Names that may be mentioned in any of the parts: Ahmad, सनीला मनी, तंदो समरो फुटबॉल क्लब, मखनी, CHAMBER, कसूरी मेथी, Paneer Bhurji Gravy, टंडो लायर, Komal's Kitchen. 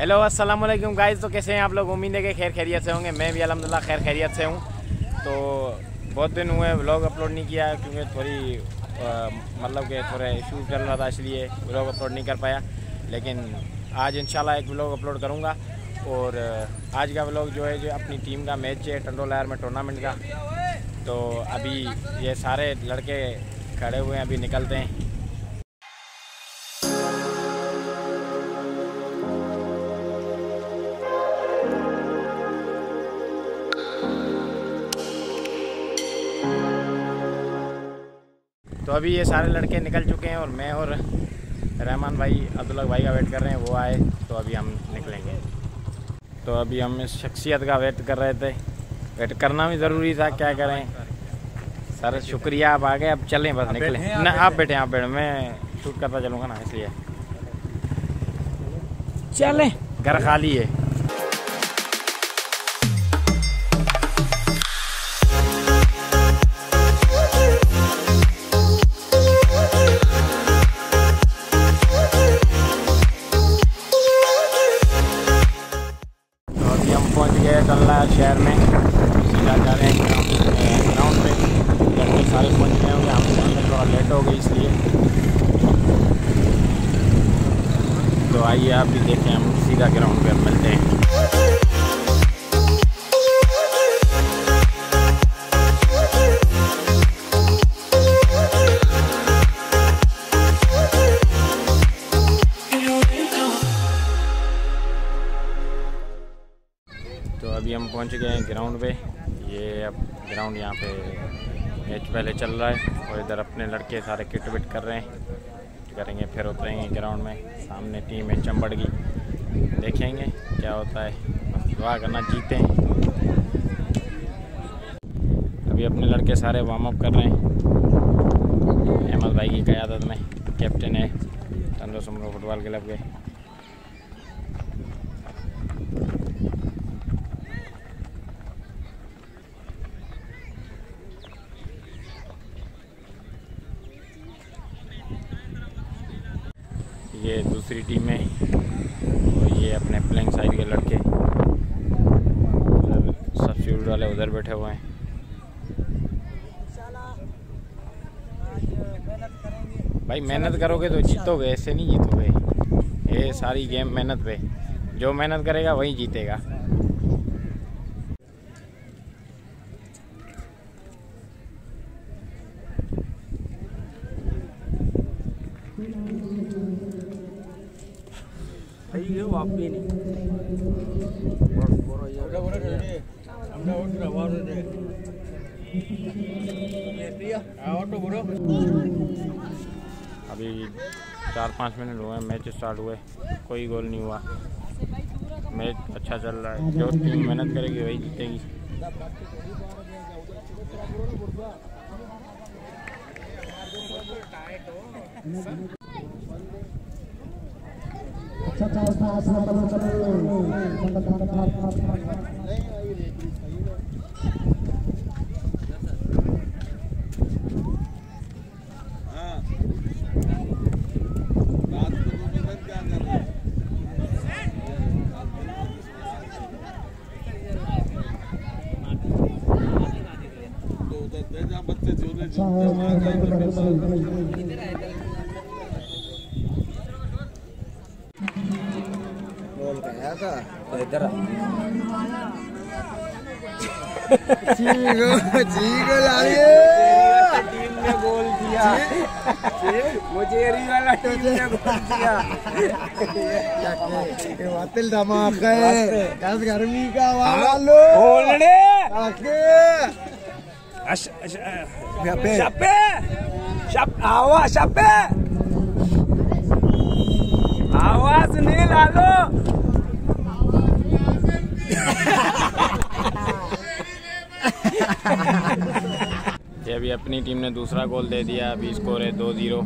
Hello अस्सलाम वालेकुम guys. तो कैसे हैं आप लोग? उम्मीद है कि खैर खैरियत से होंगे। मैं भी अल्हम्दुलिल्लाह खैर खैरियत से हूँ। तो बहुत दिन हुए व्लॉग अपलोड नहीं किया क्योंकि थोड़ी मतलब कि थोड़ा इशू चल रहा था, इसलिए व्लॉग अपलोड नहीं कर पाया। लेकिन आज इंशाल्लाह एक व्लॉग अपलोड करूँगा। और आज का व्लॉग जो है जो अपनी टीम का मैच है टंडो लायर में टूर्नामेंट का। तो अभी ये सारे लड़के खड़े हुए हैं, अभी निकलते हैं। तो अभी ये सारे लड़के निकल चुके हैं और मैं और रहमान भाई, अब्दुल्ला भाई का वेट कर रहे हैं, वो आए तो अभी हम निकलेंगे। तो अभी हम इस शख्सियत का वेट कर रहे थे, वेट करना भी ज़रूरी था, क्या करें सर। शुक्रिया, आप आ गए। अब चलें, बस निकलें ना। आप बैठे, आप बैठे, मैं शूट करता चलूँगा ना, इसलिए चलें। घर खाली है। शहर में सीधा जा रहे हैं ग्राउंड पे। लड़के सारे पहुँच गए होंगे, हम चलने थोड़ा लेट हो गई इसलिए। तो आइए आप भी देखें, हम सीधा ग्राउंड पे मिलते हैं। अभी हम पहुंच गए हैं ग्राउंड पे। ये अब ग्राउंड यहाँ पे मैच पहले चल रहा है और इधर अपने लड़के सारे किट विट कर रहे हैं, करेंगे फिर उतरेंगे ग्राउंड में। सामने टीम है चंबड़ की, देखेंगे क्या होता है, दुआ करना जीते हैं। अभी अपने लड़के सारे वार्म अप कर रहे हैं। अहमद भाई की क़यादत में, कैप्टन है तंदो समरो फुटबॉल क्लब के। ये दूसरी टीम है और ये अपने प्लेइंग साइड के लड़के, उधर सब्सिट्यूट वाले उधर बैठे हुए हैं। भाई मेहनत करोगे तो जीतोगे, ऐसे नहीं जीतोगे। ये सारी गेम मेहनत पे, जो मेहनत करेगा वही जीतेगा। अभी 4-5 मिनट हुए मैच स्टार्ट हुए, कोई गोल नहीं हुआ। मैच अच्छा चल रहा है, जो टीम मेहनत करेगी वही जीतेगी। टीम ने गोल किया, मुझे वाला टीम ने गोल किया। वातिल धमाका है, गर्मी का वाला आवाज नहीं लालो। ये अभी अपनी टीम ने दूसरा गोल दे दिया। अभी स्कोर है 2-0।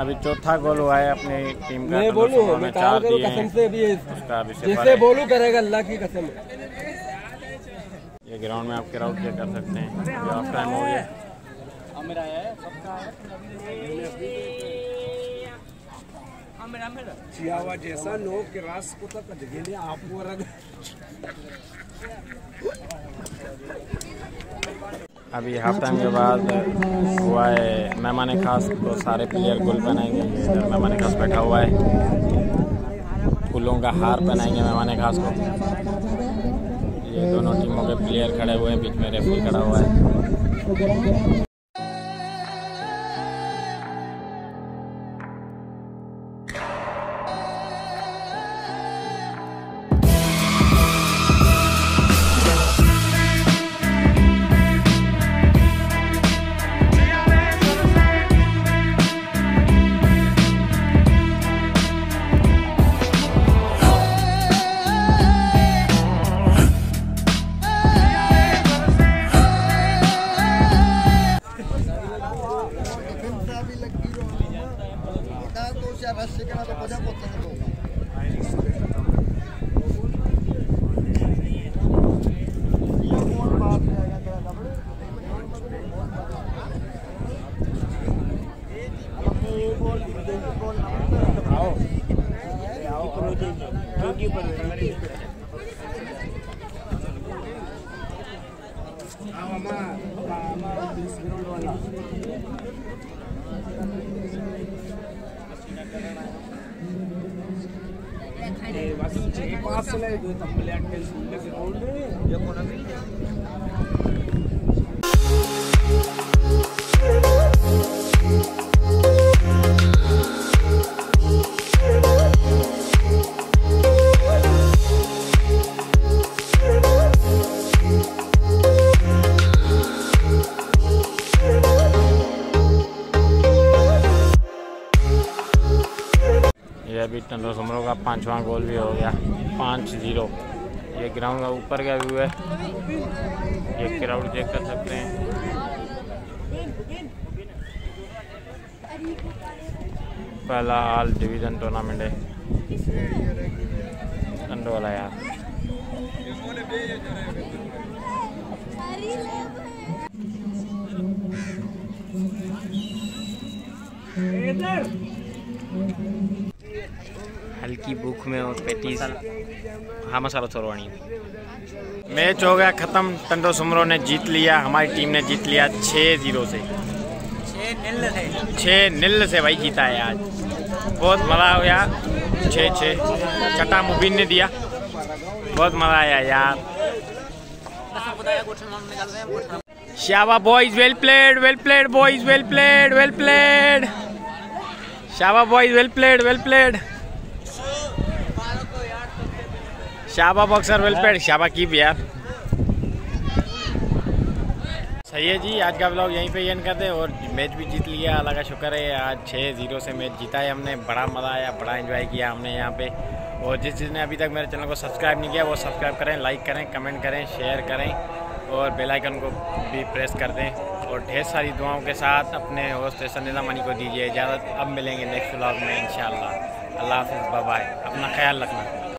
अभी चौथा गोल हुआ है अपनी टीम का। मैं बोलूं, मैं चार दिए हैं कसम से। अभी जैसे बोलूं करेगा, अल्लाह की कसम। ये ग्राउंड में आप क्राउड चेक कर सकते हैं। जो ऑफ टाइम हो गया, मेरा आया है सबका है मेरा मेरा चियावा जैसा नो के रास को तक जगह आप वो रंग। अभी हाफ टाइम के बाद हुआ है मेहमान खास, तो सारे प्लेयर गोल बनाएंगे। मेहमान खास बैठा हुआ है, फूलों का हार बनाएंगे मेहमान खास को। ये दोनों टीमों के प्लेयर खड़े हुए हैं, बीच में रेफरी खड़ा हुआ है। टंडो समरो का 5वां गोल भी हो गया, 5-0। ये ग्राउंड का ऊपर का व्यू है, ये क्राउड चेक कर सकते हैं। पहला ऑल डिवीजन टूर्नामेंट है टंडो वाला यार। हल्की भूख में और पेटीज हाँ मसाला छोड़वानी। मैच हो गया ख़त्म, टंडो समरो ने जीत लिया, हमारी टीम ने जीत लिया 6-0 से, 6-0 से भाई जीता है आज। बहुत मज़ा आया, 6-6 छठा मुबीन ने दिया, बहुत मज़ा आया यार। शाबा boys, well played, well played boys, well played, well played शाबा boys, well played, well played शाबा बॉक्सर, वेल प्लेड शाबा कीप यार। सही है जी, आज का ब्लॉग यहीं पे एंड कर दे। और मैच भी जीत लिया, अल्लाह का शुक्र है, आज 6-0 से मैच जीता है हमने। बड़ा मज़ा आया, बड़ा एंजॉय किया हमने यहाँ पे। और जिस जिसने अभी तक मेरे चैनल को सब्सक्राइब नहीं किया वो सब्सक्राइब करें, लाइक करें, कमेंट करें, शेयर करें और बेल आइकन को भी प्रेस कर दें। और ढेर सारी दुआओं के साथ अपने होस्ट सनीला मनी को दीजिए इजाज़त। अब मिलेंगे नेक्स्ट ब्लॉग में इंशाल्लाह। अल्लाह हाफिज़, बाय बाय, अपना ख्याल रखना।